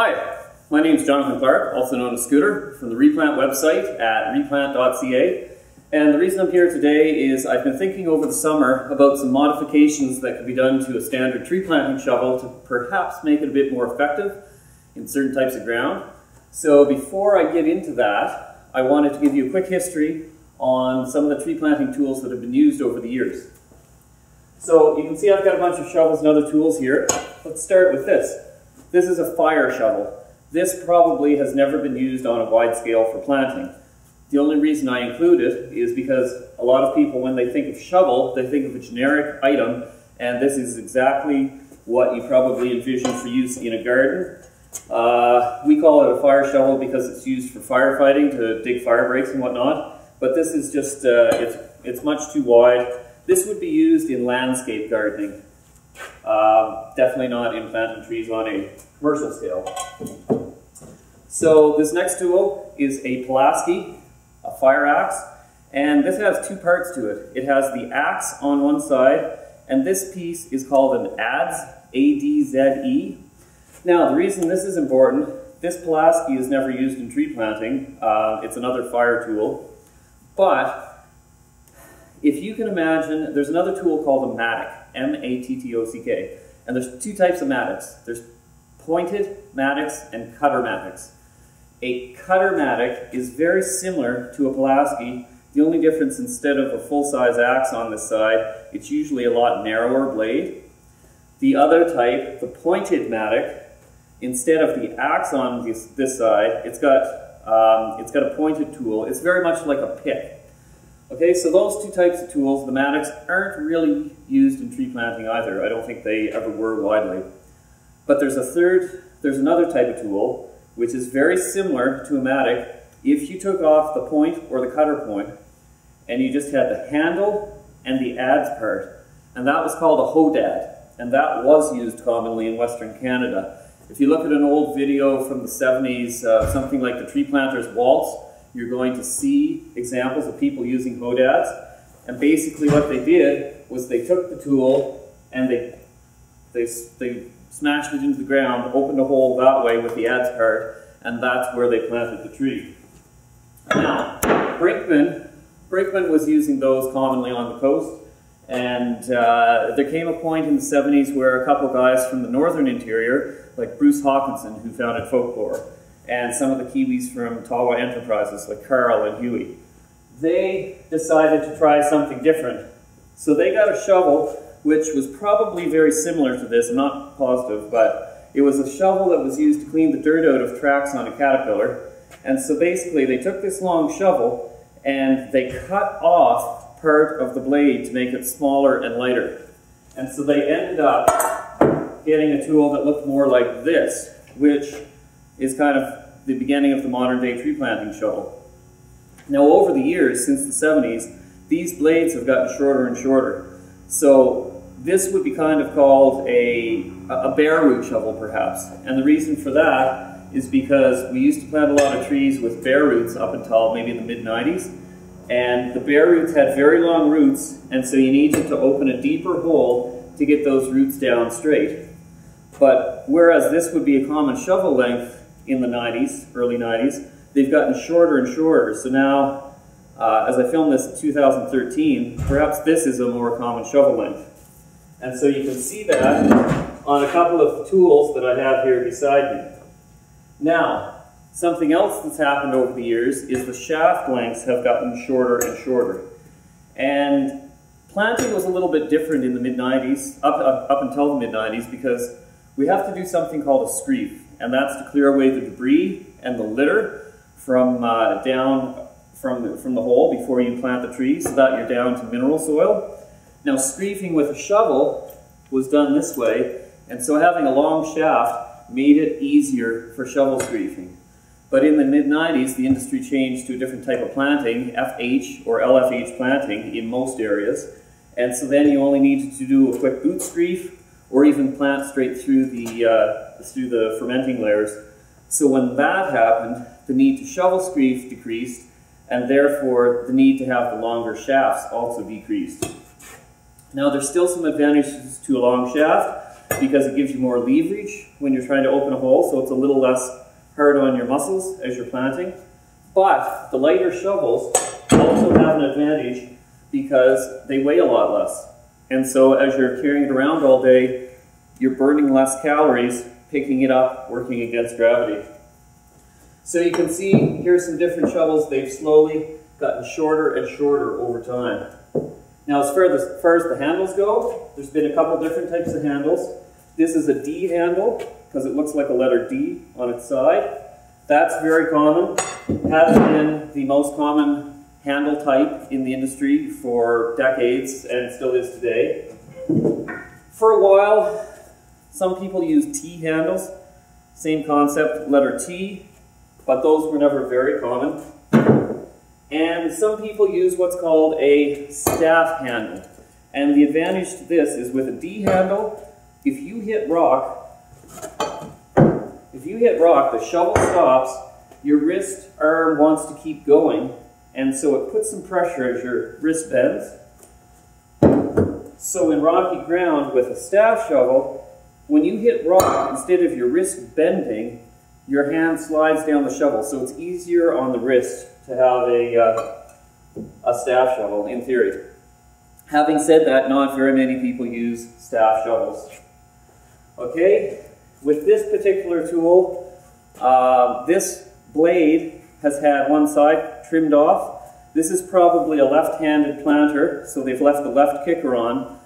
Hi, my name is Jonathan Clark, also known as Scooter, from the Replant website at replant.ca. And the reason I'm here today is I've been thinking over the summer about some modifications that could be done to a standard tree planting shovel to perhaps make it a bit more effective in certain types of ground. So before I get into that, I wanted to give you a quick history on some of the tree planting tools that have been used over the years. So you can see I've got a bunch of shovels and other tools here. Let's start with this. This is a fire shovel. This probably has never been used on a wide scale for planting. The only reason I include it is because a lot of people, when they think of shovel, they think of a generic item, and this is exactly what you probably envision for use in a garden. We call it a fire shovel because it's used for firefighting, to dig fire breaks and whatnot, but this is just, it's much too wide. This would be used in landscape gardening, definitely not in planting trees on a commercial scale. So this next tool is a Pulaski, a fire axe, and this has two parts to it. It has the axe on one side, and this piece is called an ADZ, A-D-Z-E. Now, the reason this is important, this Pulaski is never used in tree planting. It's another fire tool, but if you can imagine, there's another tool called a mattock, M-A-T-T-O-C-K, and there's two types of mattocks. There's pointed mattocks and cutter mattocks. A cutter mattock is very similar to a Pulaski. The only difference, instead of a full-size axe on this side, it's usually a lot narrower blade. The other type, the pointed mattock, instead of the axe on this side, it's got a pointed tool. It's very much like a pick. Okay, so those two types of tools, the mattocks, aren't really used in tree planting either. I don't think they ever were widely. But there's another type of tool, which is very similar to a mattock. If you took off the point or the cutter point, and you just had the handle and the ADZ part, and that was called a hoedad, and that was used commonly in Western Canada. If you look at an old video from the 70s, something like the Tree Planter's Waltz, you're going to see examples of people using hoedads. And basically what they did was they took the tool and they smashed it into the ground, opened a hole that way with the ADZ part, and that's where they planted the tree. Now, Brinkman was using those commonly on the coast, and there came a point in the 70s where a couple guys from the northern interior, like Bruce Hawkinson, who founded Folklore, and some of the Kiwis from Tawa Enterprises, like Carl and Huey, they decided to try something different. So they got a shovel, which was probably very similar to this, I'm not positive, but it was a shovel that was used to clean the dirt out of tracks on a caterpillar. And so basically they took this long shovel and they cut off part of the blade to make it smaller and lighter. And so they ended up getting a tool that looked more like this, which is kind of the beginning of the modern day tree planting shovel. Now, over the years, since the 70s, these blades have gotten shorter and shorter. So this would be kind of called a bare root shovel, perhaps. And the reason for that is because we used to plant a lot of trees with bare roots up until maybe the mid-90s. And the bare roots had very long roots, and so you needed to open a deeper hole to get those roots down straight. But whereas this would be a common shovel length in the 90s, early 90s, they've gotten shorter and shorter. So now, as I filmed this in 2013, perhaps this is a more common shovel length. And so you can see that on a couple of tools that I have here beside me. Now, something else that's happened over the years is the shaft lengths have gotten shorter and shorter. And planting was a little bit different in the mid-90s, up until the mid-90s, because we have to do something called a screef, and that's to clear away the debris and the litter from down from the hole before you plant the tree, so that you're down to mineral soil. Now, screefing with a shovel was done this way, and so having a long shaft made it easier for shovel screefing. But in the mid-90s, the industry changed to a different type of planting, FH or LFH planting in most areas, and so then you only needed to do a quick boot screef, or even plant straight through the fermenting layers. So when that happened, the need to shovel screef decreased, and therefore the need to have the longer shafts also decreased. Now, there's still some advantages to a long shaft. because it gives you more leverage when you're trying to open a hole, so it's a little less hard on your muscles as you're planting. But the lighter shovels also have an advantage because they weigh a lot less. And so as you're carrying it around all day, you're burning less calories, picking it up, working against gravity. So you can see here's some different shovels. They've slowly gotten shorter and shorter over time. Now as far as the handles go, there's been a couple different types of handles. This is a D handle because it looks like a letter D on its side. That's very common. Has been the most common handle type in the industry for decades and still is today. For a while, some people use T handles. Same concept, letter T, but those were never very common. And some people use what's called a staff handle. And the advantage to this is with a D handle, if you hit rock, the shovel stops, your wrist arm wants to keep going, and so it puts some pressure as your wrist bends. So in rocky ground with a staff shovel, when you hit rock, instead of your wrist bending, your hand slides down the shovel, so it's easier on the wrist to have a staff shovel, in theory. Having said that, not very many people use staff shovels. Okay, with this particular tool, this blade has had one side trimmed off. This is probably a left-handed planter, so they've left the left kicker on.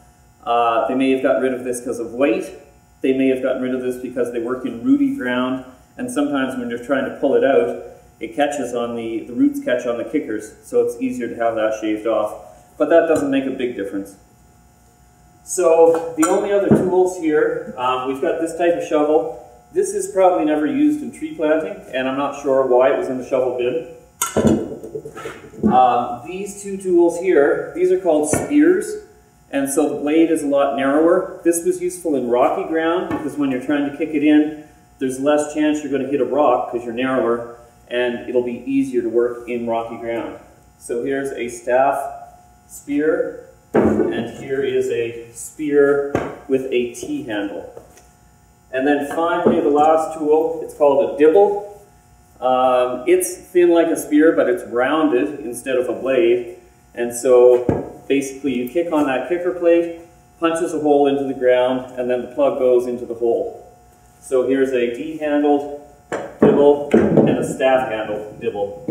They may have gotten rid of this because of weight. They may have gotten rid of this because they work in rooty ground, and sometimes when you're trying to pull it out, it catches on the roots catch on the kickers, so it's easier to have that shaved off. But that doesn't make a big difference. So the only other tools here, we've got this type of shovel. This is probably never used in tree planting, and I'm not sure why it was in the shovel bin. These two tools here, these are called spears, and so the blade is a lot narrower. This was useful in rocky ground because when you're trying to kick it in, there's less chance you're going to hit a rock because you're narrower, and it'll be easier to work in rocky ground. So here's a staff spear, and here is a spear with a T handle. And then finally, the last tool, it's called a dibble. It's thin like a spear, but it's rounded instead of a blade. And so basically you kick on that kicker plate, punches a hole into the ground, and then the plug goes into the hole. So here's a D-handled dibble and a staff handle dibble.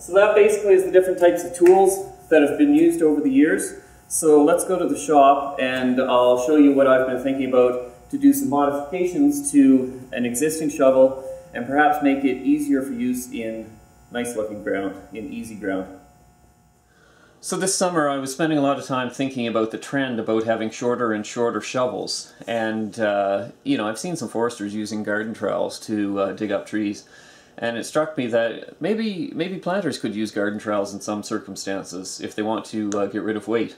So that basically is the different types of tools that have been used over the years. So let's go to the shop and I'll show you what I've been thinking about to do some modifications to an existing shovel and perhaps make it easier for use in nice looking ground, in easy ground. So this summer I was spending a lot of time thinking about the trend about having shorter and shorter shovels, and you know, I've seen some foresters using garden trowels to dig up trees, and it struck me that maybe planters could use garden trowels in some circumstances if they want to get rid of weight.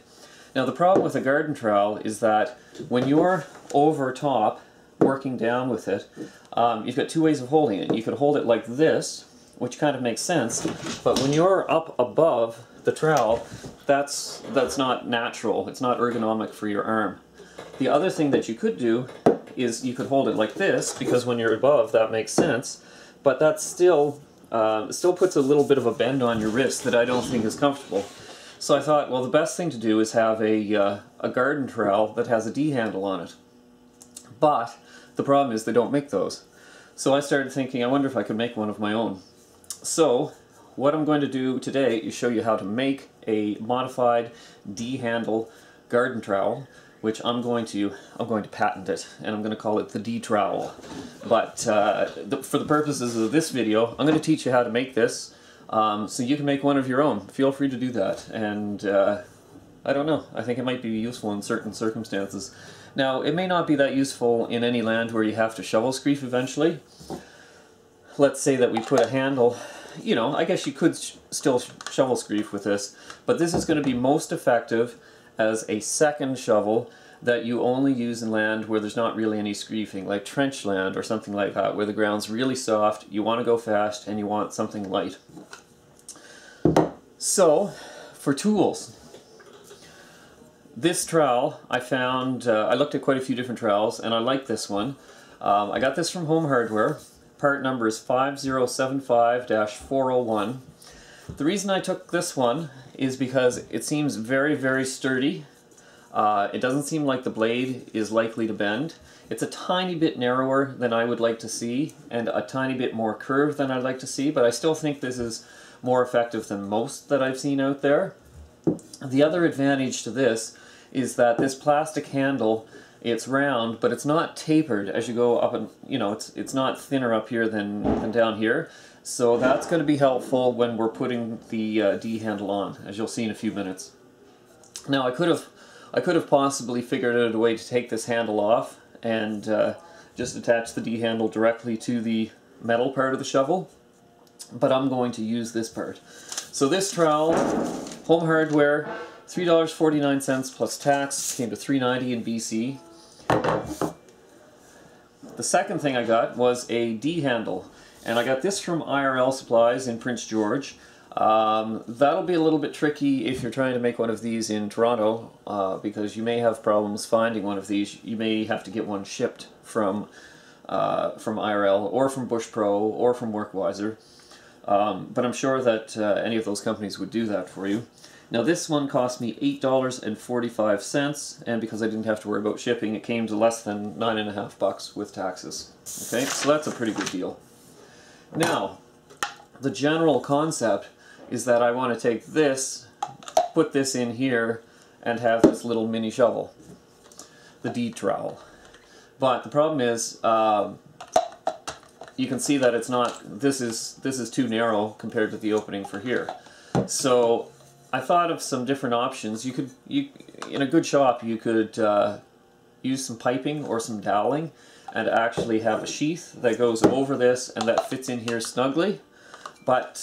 Now the problem with a garden trowel is that when you're over top working down with it, you've got two ways of holding it. You could hold it like this, which kind of makes sense, but when you're up above the trowel, that's not natural. It's not ergonomic for your arm. The other thing that you could do is you could hold it like this, because when you're above that makes sense, but that still puts a little bit of a bend on your wrist that I don't think is comfortable. So I thought, well, the best thing to do is have a garden trowel that has a D handle on it. But the problem is they don't make those. So I started thinking, I wonder if I could make one of my own. So what I'm going to do today is show you how to make a modified D-handle garden trowel, which I'm going to patent it, and I'm going to call it the D-trowel. But for the purposes of this video, I'm going to teach you how to make this, so you can make one of your own. Feel free to do that, and I don't know, I think it might be useful in certain circumstances. Now, it may not be that useful in any land where you have to shovel screef eventually. Let's say that we put a handle. You know, I guess you could still shovel screef with this, but this is going to be most effective as a second shovel that you only use in land where there's not really any screefing, like trench land or something like that, where the ground's really soft, you want to go fast, and you want something light. So, for tools, This trowel I found, I looked at quite a few different trowels and I like this one. I got this from Home Hardware. Part number is 5075-401. The reason I took this one is because it seems very, very sturdy. It doesn't seem like the blade is likely to bend. It's a tiny bit narrower than I would like to see and a tiny bit more curved than I'd like to see, but I still think this is more effective than most that I've seen out there. The other advantage to this is that this plastic handle, it's round, but it's not tapered as you go up, and you know, it's not thinner up here than down here. So that's going to be helpful when we're putting the D-handle on, as you'll see in a few minutes. Now I could have possibly figured out a way to take this handle off and just attach the D-handle directly to the metal part of the shovel, but I'm going to use this part. So this trowel, Home Hardware, $3.49 plus tax, came to $3.90 in BC. The second thing I got was a D-handle, and I got this from IRL Supplies in Prince George. That'll be a little bit tricky if you're trying to make one of these in Toronto, because you may have problems finding one of these. You may have to get one shipped from IRL, or from Bush Pro, or from WorkWiser. But I'm sure that any of those companies would do that for you. Now this one cost me $8.45, and because I didn't have to worry about shipping, it came to less than $9.50 with taxes. Okay, so that's a pretty good deal. Now, the general concept is that I want to take this, put this in here, and have this little mini shovel, the D-trowel. But the problem is, you can see that it's not, this is too narrow compared to the opening for here. So I thought of some different options. You could, in a good shop, you could use some piping or some doweling and actually have a sheath that goes over this and that fits in here snugly. But,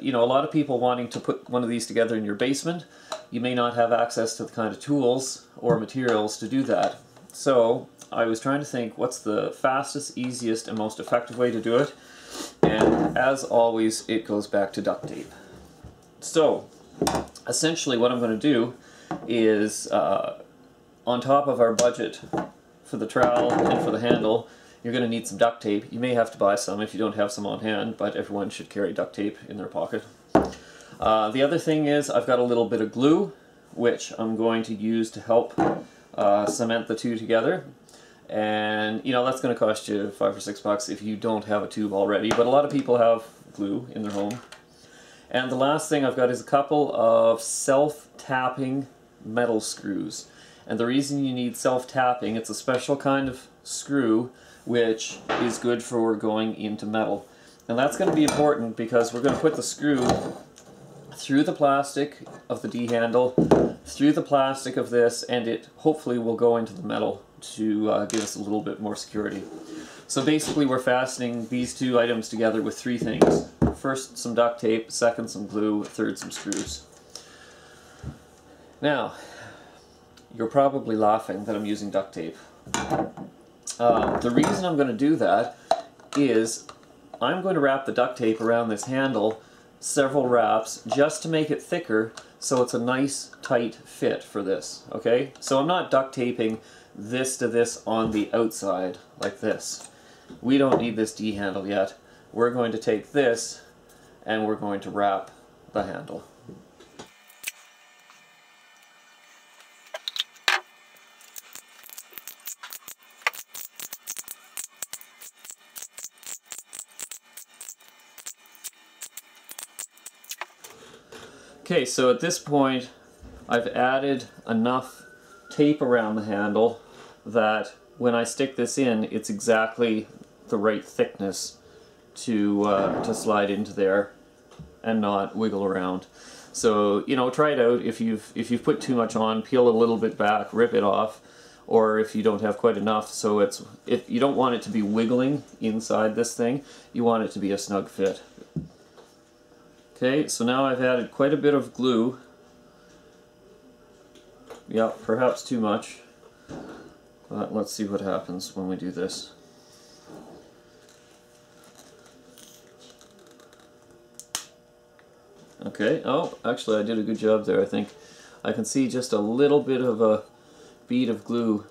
you know, a lot of people wanting to put one of these together in your basement, you may not have access to the kind of tools or materials to do that. So I was trying to think, what's the fastest, easiest, and most effective way to do it? And as always, it goes back to duct tape. So essentially what I'm going to do is, on top of our budget for the trowel and for the handle, you're going to need some duct tape. You may have to buy some if you don't have some on hand, but everyone should carry duct tape in their pocket. The other thing is I've got a little bit of glue, which I'm going to use to help cement the two together. And, you know, that's going to cost you $5 or $6 if you don't have a tube already, but a lot of people have glue in their home. And the last thing I've got is a couple of self-tapping metal screws. And the reason you need self-tapping, it's a special kind of screw which is good for going into metal. And that's going to be important because we're going to put the screw through the plastic of the D-handle, through the plastic of this, and it hopefully will go into the metal to give us a little bit more security. So basically we're fastening these two items together with three things. First, some duct tape, second, some glue, third, some screws. Now, you're probably laughing that I'm using duct tape. The reason I'm going to do that is I'm going to wrap the duct tape around this handle several wraps just to make it thicker so it's a nice tight fit for this, okay? So I'm not duct taping this to this on the outside like this. We don't need this D-handle yet. We're going to take this and we're going to wrap the handle. Okay, so at this point I've added enough tape around the handle that when I stick this in, it's exactly the right thickness to slide into there and not wiggle around. So, you know, try it out. If you've put too much on, peel a little bit back, rip it off, or if you don't have quite enough, so it's, if you don't want it to be wiggling inside this thing, you want it to be a snug fit. Okay, so now I've added quite a bit of glue. Yeah, perhaps too much. But let's see what happens when we do this. Okay, oh, actually I did a good job there, I think. I can see just a little bit of a bead of glue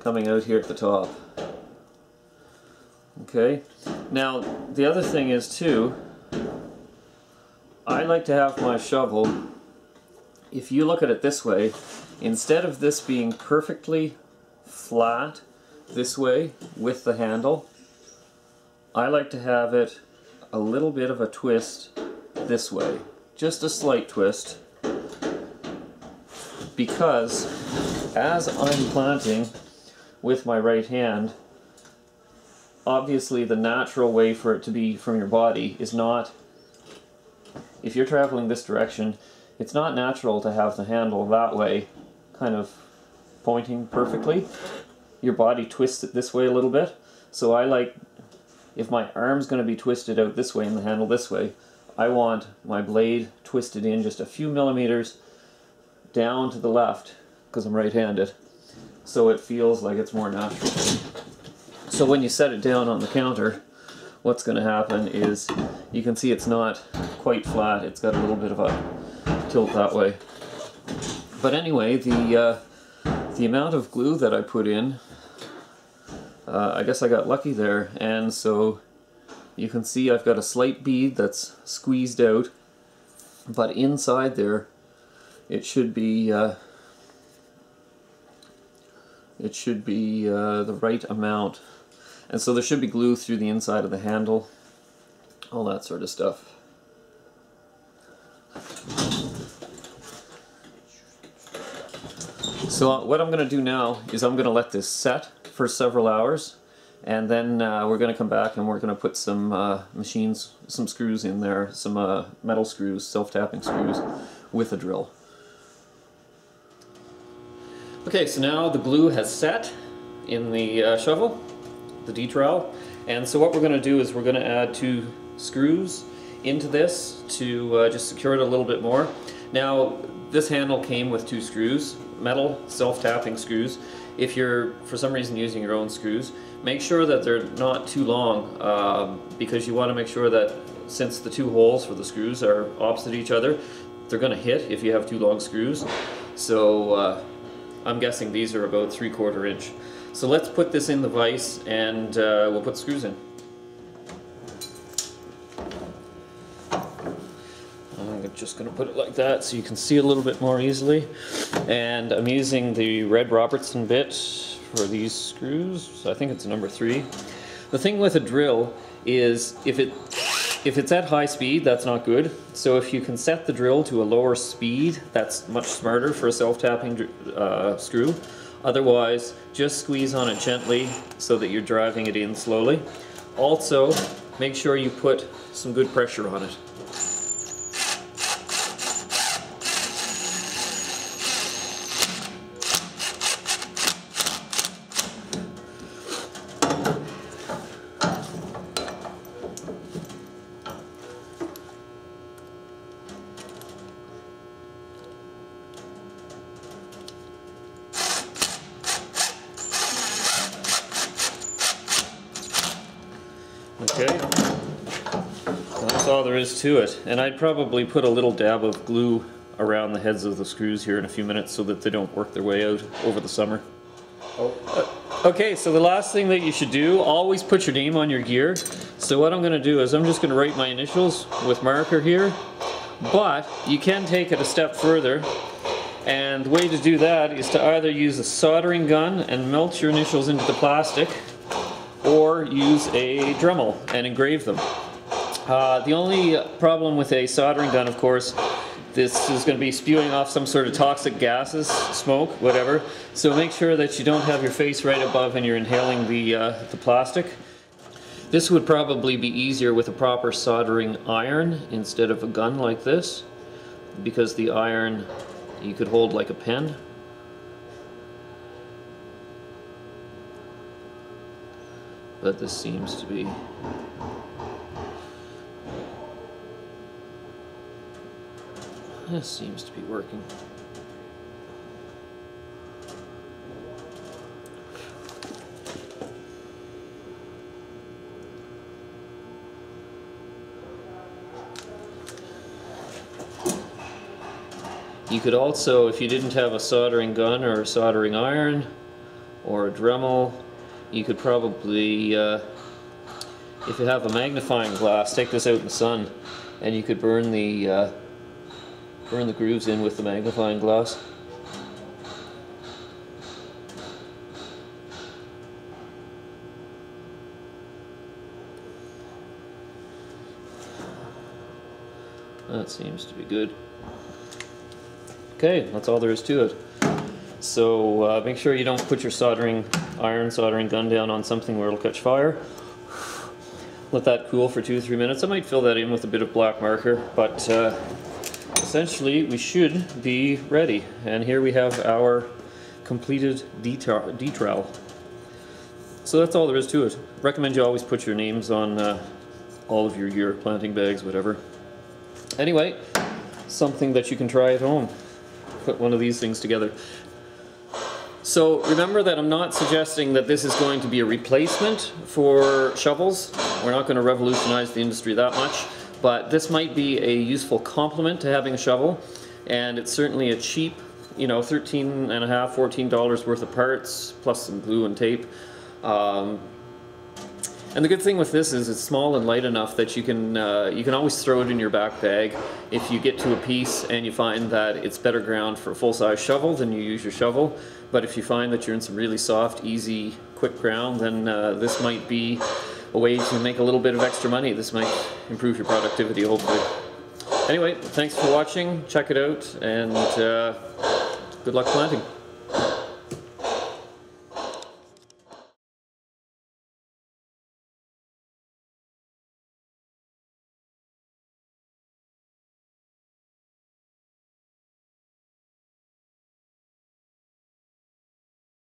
coming out here at the top. Okay, now the other thing is too, I like to have my shovel, if you look at it this way, instead of this being perfectly flat this way with the handle, I like to have it a little bit of a twist this way, just a slight twist, because as I'm planting with my right hand, obviously the natural way for it to be from your body is not, if you're traveling this direction, it's not natural to have the handle that way, kind of pointing perfectly. Your body twists it this way a little bit, so I like, if my arm's going to be twisted out this way and the handle this way, I want my blade twisted in just a few millimeters down to the left, because I'm right-handed, so it feels like it's more natural. So when you set it down on the counter, what's going to happen is you can see it's not quite flat, it's got a little bit of a tilt that way. But anyway, the amount of glue that I put in, I guess I got lucky there, and so you can see I've got a slight bead that's squeezed out, but inside there it should be the right amount, and so there should be glue through the inside of the handle, all that sort of stuff. So what I'm going to do now is I'm going to let this set for several hours, and then we're going to come back and we're going to put some some screws in there, some metal screws, self-tapping screws, with a drill. Okay, so now the glue has set in the shovel, the D-trowel, and so what we're going to do is we're going to add 2 screws into this to just secure it a little bit more. Now, this handle came with 2 screws, metal self-tapping screws. If you're for some reason using your own screws, make sure that they're not too long, because you want to make sure that, since the 2 holes for the screws are opposite each other, they're going to hit if you have too long screws. So I'm guessing these are about 3/4 inch. So let's put this in the vise and we'll put screws in. I'm just going to put it like that so you can see a little bit more easily. And I'm using the Red Robertson bit for these screws. So I think it's number 3. The thing with a drill is if it's at high speed, that's not good. So if you can set the drill to a lower speed, that's much smarter for a self-tapping screw. Otherwise, just squeeze on it gently so that you're driving it in slowly. Also, make sure you put some good pressure on it. All there is to it, and I'd probably put a little dab of glue around the heads of the screws here in a few minutes so that they don't work their way out over the summer. Okay, so the last thing that you should do, always put your name on your gear. So what I'm going to do is I'm just going to write my initials with marker here, but you can take it a step further, and the way to do that is to either use a soldering gun and melt your initials into the plastic, or use a Dremel and engrave them. The only problem with a soldering gun, of course, this is going to be spewing off some sort of toxic gases, smoke, whatever. So make sure that you don't have your face right above and you're inhaling the plastic. This would probably be easier with a proper soldering iron instead of a gun like this, because the iron you could hold like a pen. But this seems to be... This seems to be working. You could also, if you didn't have a soldering gun or a soldering iron or a Dremel, you could probably, if you have a magnifying glass, take this out in the sun and you could burn the grooves in with the magnifying glass. That seems to be good. Okay, that's all there is to it. So make sure you don't put your soldering iron, soldering gun down on something where it'll catch fire. Let that cool for 2 or 3 minutes. I might fill that in with a bit of black marker, but essentially we should be ready. And here we have our completed D-trowel. So that's all there is to it. Recommend you always put your names on all of your gear, planting bags, whatever. Anyway, something that you can try at home. Put one of these things together. So remember that I'm not suggesting that this is going to be a replacement for shovels. We're not going to revolutionize the industry that much, but this might be a useful complement to having a shovel, and it's certainly a cheap, you know, $13.50, $14 worth of parts plus some glue and tape. And the good thing with this is it's small and light enough that you can always throw it in your back bag. If you get to a piece and you find that it's better ground for a full-size shovel, then you use your shovel. But if you find that you're in some really soft, easy, quick ground, then this might be a way to make a little bit of extra money. This might improve your productivity, hopefully. Anyway, thanks for watching. Check it out, and good luck planting.